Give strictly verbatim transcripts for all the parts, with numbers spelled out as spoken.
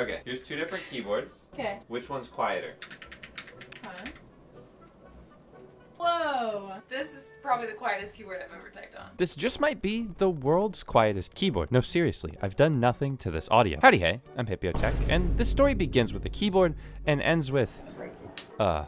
Okay, here's two different keyboards. Okay. Which one's quieter? Huh? Whoa! This is probably the quietest keyboard I've ever typed on. This just might be the world's quietest keyboard. No, seriously, I've done nothing to this audio. Howdy hey, I'm Hipyo Tech, and this story begins with a keyboard and ends with... Uh...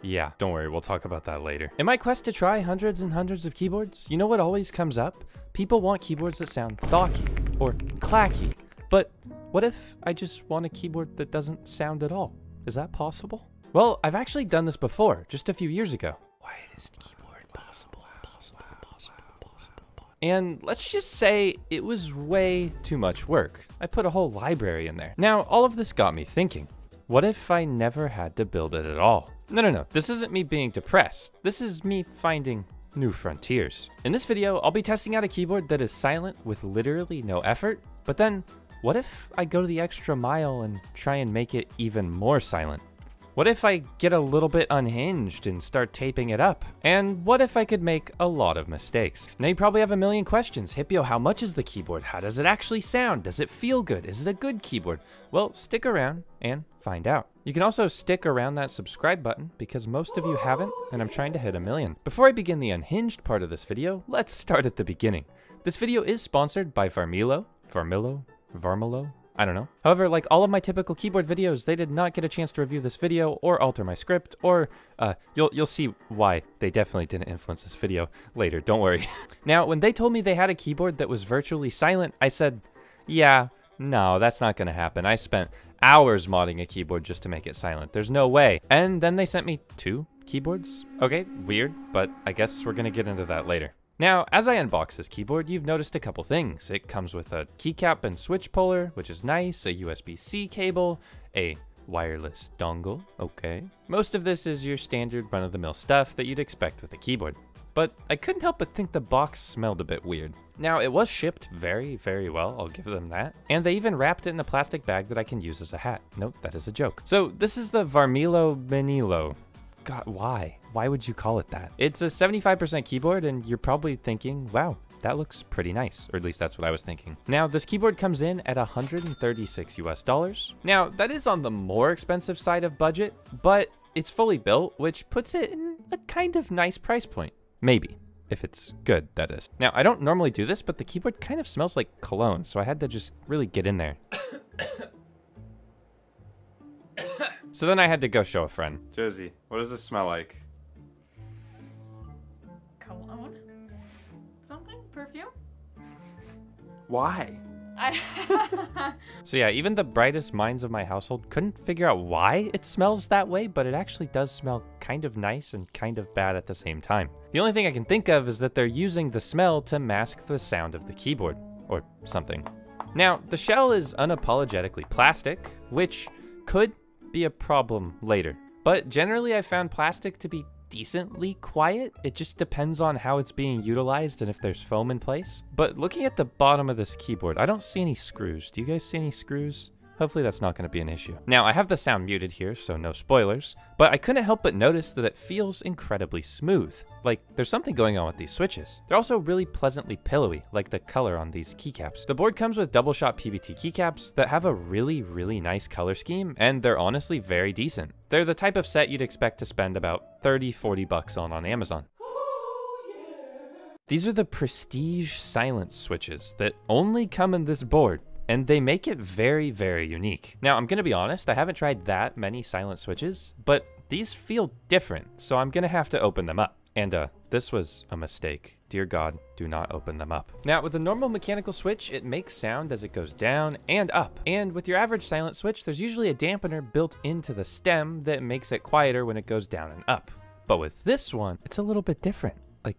Yeah, don't worry, we'll talk about that later. In my quest to try hundreds and hundreds of keyboards, you know what always comes up? People want keyboards that sound thocky or clacky, but what if I just want a keyboard that doesn't sound at all? Is that possible? Well, I've actually done this before, just a few years ago. Quietest keyboard possible, possible, possible, possible, possible. And let's just say it was way too much work. I put a whole library in there. Now, all of this got me thinking. What if I never had to build it at all? No, no, no, this isn't me being depressed. This is me finding new frontiers. In this video, I'll be testing out a keyboard that is silent with literally no effort, but then what if I go to the extra mile and try and make it even more silent? What if I get a little bit unhinged and start taping it up? And what if I could make a lot of mistakes? Now you probably have a million questions. Hipyo, how much is the keyboard? How does it actually sound? Does it feel good? Is it a good keyboard? Well, stick around and find out. You can also stick around that subscribe button because most of you haven't, and I'm trying to hit a million. Before I begin the unhinged part of this video, let's start at the beginning. This video is sponsored by Varmilo, Varmilo, Varmilo, I don't know. However, like all of my typical keyboard videos, they did not get a chance to review this video or alter my script, or uh, you'll, you'll see why they definitely didn't influence this video later, don't worry. Now, when they told me they had a keyboard that was virtually silent, I said, yeah, no, that's not gonna happen. I spent hours modding a keyboard just to make it silent. There's no way. And then they sent me two keyboards. Okay, weird, but I guess we're gonna get into that later. Now, as I unbox this keyboard, you've noticed a couple things. It comes with a keycap and switch puller, which is nice, a U S B C cable, a wireless dongle, okay. Most of this is your standard run-of-the-mill stuff that you'd expect with a keyboard. But I couldn't help but think the box smelled a bit weird. Now, it was shipped very, very well, I'll give them that. And they even wrapped it in a plastic bag that I can use as a hat. Nope, that is a joke. So this is the Varmilo Minilo. God, why? Why would you call it that? It's a seventy-five percent keyboard, and you're probably thinking, wow, that looks pretty nice, or at least that's what I was thinking. Now, this keyboard comes in at one hundred thirty-six US dollars. Now, that is on the more expensive side of budget, but it's fully built, which puts it in a kind of nice price point. Maybe, if it's good, that is. Now, I don't normally do this, but the keyboard kind of smells like cologne, so I had to just really get in there. So then I had to go show a friend. Josie, what does this smell like? Cologne? Something? Perfume? Why? I so yeah, even the brightest minds of my household couldn't figure out why it smells that way, but it actually does smell kind of nice and kind of bad at the same time. The only thing I can think of is that they're using the smell to mask the sound of the keyboard, or something. Now, the shell is unapologetically plastic, which could be a problem later. But generally I found plastic to be decently quiet. It just depends on how it's being utilized and if there's foam in place. But looking at the bottom of this keyboard, I don't see any screws. Do you guys see any screws? Hopefully that's not going to be an issue. Now I have the sound muted here, so no spoilers, but I couldn't help but notice that it feels incredibly smooth. Like there's something going on with these switches. They're also really pleasantly pillowy, like the color on these keycaps. The board comes with double shot P B T keycaps that have a really, really nice color scheme, and they're honestly very decent. They're the type of set you'd expect to spend about thirty, forty bucks on on Amazon. These are the prestige silence switches that only come in this board. And they make it very, very unique. Now, I'm gonna be honest, I haven't tried that many silent switches, but these feel different, so I'm gonna have to open them up. And uh, this was a mistake. Dear God, do not open them up. Now, with a normal mechanical switch, it makes sound as it goes down and up. And with your average silent switch, there's usually a dampener built into the stem that makes it quieter when it goes down and up. But with this one, it's a little bit different, like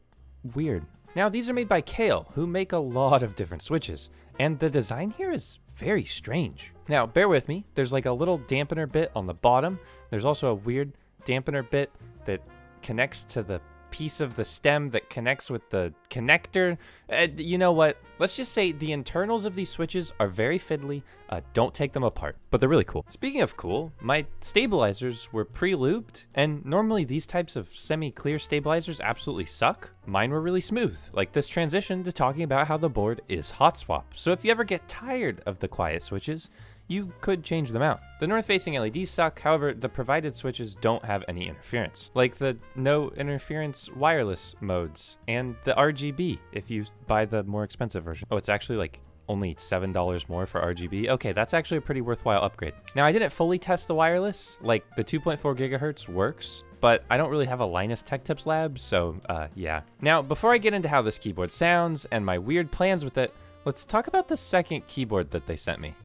weird. Now, these are made by Kale, who make a lot of different switches, and the design here is very strange. Now, bear with me, there's like a little dampener bit on the bottom. There's also a weird dampener bit that connects to the piece of the stem that connects with the connector. Uh, you know what? Let's just say the internals of these switches are very fiddly. Uh, don't take them apart, but they're really cool. Speaking of cool, my stabilizers were pre-lubed, and normally these types of semi-clear stabilizers absolutely suck. Mine were really smooth, like this transition to talking about how the board is hot swap. So if you ever get tired of the quiet switches, you could change them out. The north-facing L E Ds suck, however, the provided switches don't have any interference, like the no interference wireless modes and the R G B if you buy the more expensive version. Oh, it's actually like only seven dollars more for R G B. Okay, that's actually a pretty worthwhile upgrade. Now, I didn't fully test the wireless, like the two point four gigahertz works, but I don't really have a Linus Tech Tips lab, so uh, yeah. Now, before I get into how this keyboard sounds and my weird plans with it, let's talk about the second keyboard that they sent me.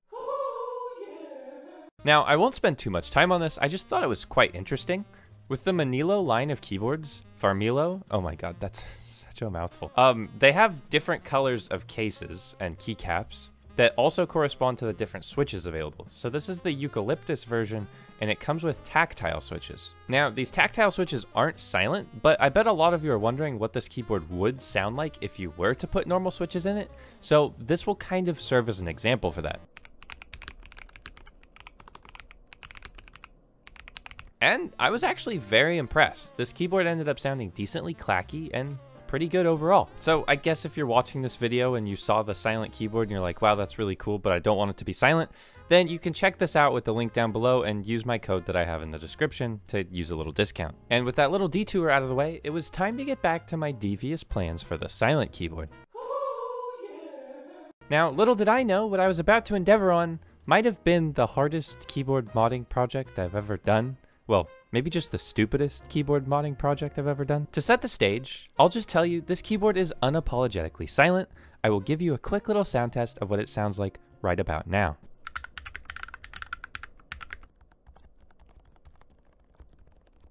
Now, I won't spend too much time on this, I just thought it was quite interesting. With the Minilo line of keyboards, Varmilo, oh my god, that's such a mouthful. Um, they have different colors of cases and keycaps that also correspond to the different switches available. So this is the Eucalyptus version, and it comes with tactile switches. Now, these tactile switches aren't silent, but I bet a lot of you are wondering what this keyboard would sound like if you were to put normal switches in it, so this will kind of serve as an example for that. And I was actually very impressed. This keyboard ended up sounding decently clacky and pretty good overall. So I guess if you're watching this video and you saw the silent keyboard and you're like, wow, that's really cool, but I don't want it to be silent, then you can check this out with the link down below and use my code that I have in the description to use a little discount. And with that little detour out of the way, it was time to get back to my devious plans for the silent keyboard. Now, little did I know what I was about to endeavor on might have been the hardest keyboard modding project I've ever done. Well, maybe just the stupidest keyboard modding project I've ever done. To set the stage, I'll just tell you this keyboard is unapologetically silent. I will give you a quick little sound test of what it sounds like right about now.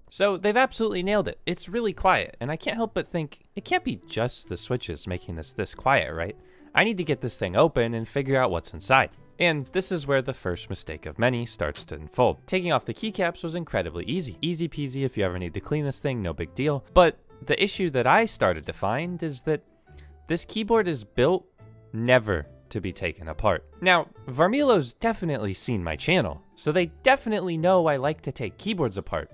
So they've absolutely nailed it. It's really quiet, and I can't help but think, it can't be just the switches making this this quiet, right? I need to get this thing open and figure out what's inside. And this is where the first mistake of many starts to unfold. Taking off the keycaps was incredibly easy. Easy peasy, if you ever need to clean this thing, no big deal. But the issue that I started to find is that this keyboard is built never to be taken apart. Now, Varmilo's definitely seen my channel, so they definitely know I like to take keyboards apart.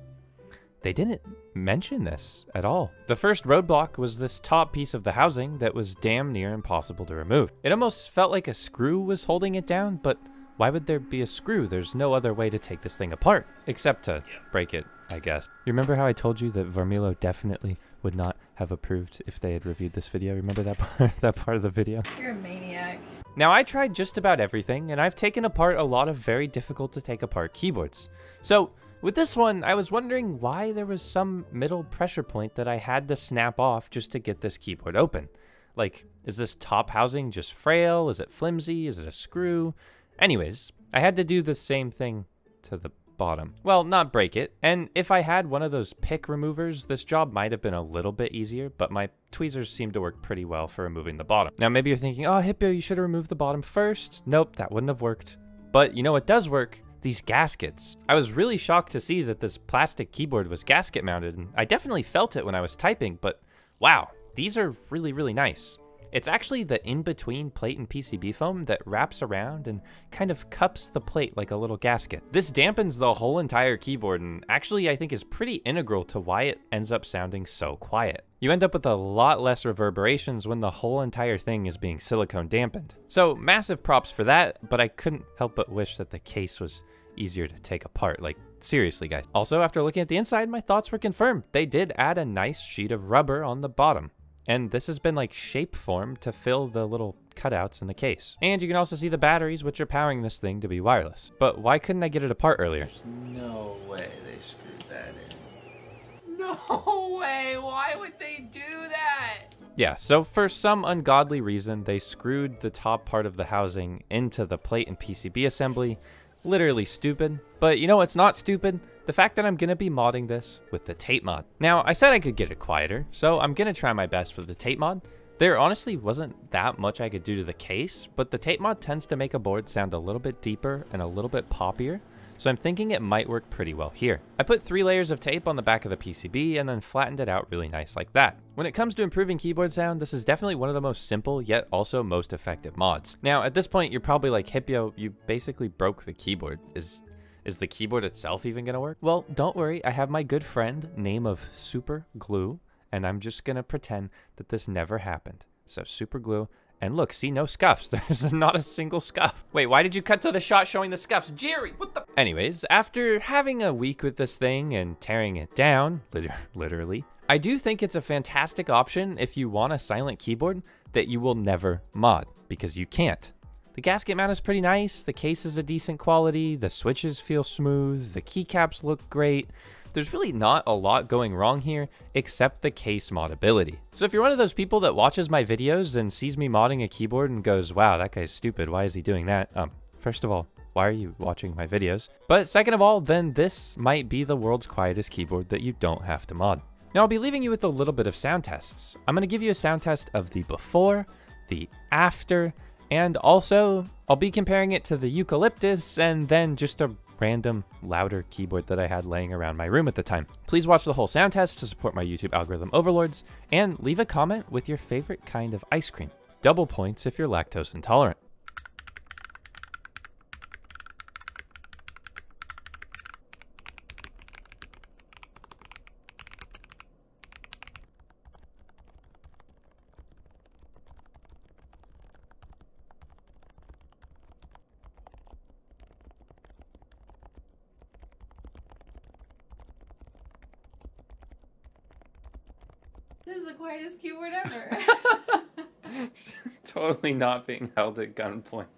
They didn't mention this at all. The first roadblock was this top piece of the housing that was damn near impossible to remove. It almost felt like a screw was holding it down, but why would there be a screw? There's no other way to take this thing apart, except to break it, I guess. You remember how I told you that Varmilo definitely would not have approved if they had reviewed this video? Remember that part, that part of the video? You're a maniac. Now, I tried just about everything, and I've taken apart a lot of very difficult to take apart keyboards. So, with this one, I was wondering why there was some middle pressure point that I had to snap off just to get this keyboard open. Like, is this top housing just frail? Is it flimsy? Is it a screw? Anyways, I had to do the same thing to the bottom. Well, not break it. And if I had one of those pick removers, this job might have been a little bit easier, but my tweezers seem to work pretty well for removing the bottom. Now, maybe you're thinking, oh, Hipyo, you should have removed the bottom first. Nope, that wouldn't have worked. But you know what does work? These gaskets. I was really shocked to see that this plastic keyboard was gasket mounted, and I definitely felt it when I was typing, but wow, these are really, really nice. It's actually the in-between plate and P C B foam that wraps around and kind of cups the plate like a little gasket. This dampens the whole entire keyboard and actually I think is pretty integral to why it ends up sounding so quiet. You end up with a lot less reverberations when the whole entire thing is being silicone dampened. So massive props for that, but I couldn't help but wish that the case was easier to take apart. Like, seriously, guys. Also, after looking at the inside, my thoughts were confirmed. They did add a nice sheet of rubber on the bottom. And this has been like shape formed to fill the little cutouts in the case. And you can also see the batteries which are powering this thing to be wireless. But why couldn't I get it apart earlier? There's no way they screwed that in. No way! Why would they do that? Yeah, so for some ungodly reason, they screwed the top part of the housing into the plate and P C B assembly. Literally stupid, but you know what's not stupid? The fact that I'm gonna be modding this with the tape mod. Now, I said I could get it quieter, so I'm gonna try my best with the tape mod. There honestly wasn't that much I could do to the case, but the tape mod tends to make a board sound a little bit deeper and a little bit poppier, so I'm thinking it might work pretty well here. I put three layers of tape on the back of the P C B and then flattened it out really nice like that. When it comes to improving keyboard sound, this is definitely one of the most simple yet also most effective mods. Now, at this point, you're probably like, Hipyo, you basically broke the keyboard. Is Is the keyboard itself even gonna work? Well, don't worry, I have my good friend, name of Super Glue, and I'm just gonna pretend that this never happened. So Super Glue And look, see, no scuffs. There's not a single scuff. Wait, why did you cut to the shot showing the scuffs? Jerry, what the? Anyways, after having a week with this thing and tearing it down, literally, I do think it's a fantastic option if you want a silent keyboard that you will never mod, because you can't. The gasket mount is pretty nice, the case is a decent quality, the switches feel smooth, the keycaps look great. There's really not a lot going wrong here, except the case moddability. So if you're one of those people that watches my videos and sees me modding a keyboard and goes, wow, that guy's stupid, why is he doing that? Um, first of all, why are you watching my videos? But second of all, then this might be the world's quietest keyboard that you don't have to mod. Now I'll be leaving you with a little bit of sound tests. I'm gonna give you a sound test of the before, the after, and also I'll be comparing it to the Eucalyptus and then just a random louder keyboard that I had laying around my room at the time. Please watch the whole sound test to support my YouTube algorithm overlords, and leave a comment with your favorite kind of ice cream. Double points if you're lactose intolerant. This is the quietest keyboard ever. Totally not being held at gunpoint.